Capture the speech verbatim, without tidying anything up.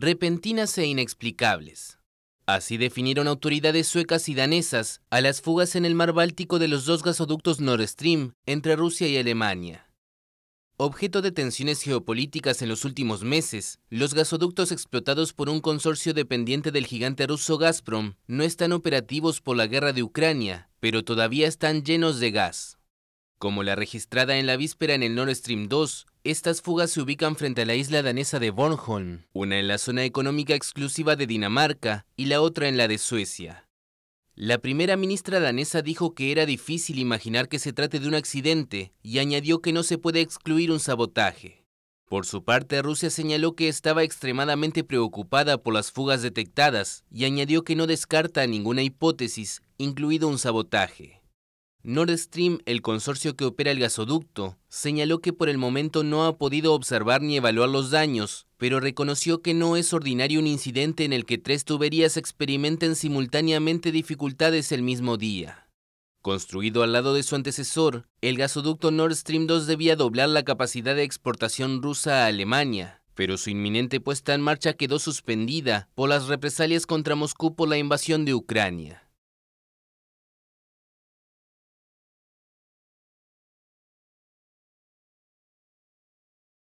repentinas e inexplicables. Así definieron autoridades suecas y danesas a las fugas en el mar Báltico de los dos gasoductos Nord Stream entre Rusia y Alemania. Objeto de tensiones geopolíticas en los últimos meses, los gasoductos explotados por un consorcio dependiente del gigante ruso Gazprom no están operativos por la guerra de Ucrania, pero todavía están llenos de gas. Como la registrada en la víspera en el Nord Stream dos, estas fugas se ubican frente a la isla danesa de Bornholm, una en la zona económica exclusiva de Dinamarca y la otra en la de Suecia. La primera ministra danesa dijo que era difícil imaginar que se trate de un accidente y añadió que no se puede excluir un sabotaje. Por su parte, Rusia señaló que estaba extremadamente preocupada por las fugas detectadas y añadió que no descarta ninguna hipótesis, incluido un sabotaje. Nord Stream, el consorcio que opera el gasoducto, señaló que por el momento no ha podido observar ni evaluar los daños, pero reconoció que no es ordinario un incidente en el que tres tuberías experimenten simultáneamente dificultades el mismo día. Construido al lado de su antecesor, el gasoducto Nord Stream dos debía doblar la capacidad de exportación rusa a Alemania, pero su inminente puesta en marcha quedó suspendida por las represalias contra Moscú por la invasión de Ucrania.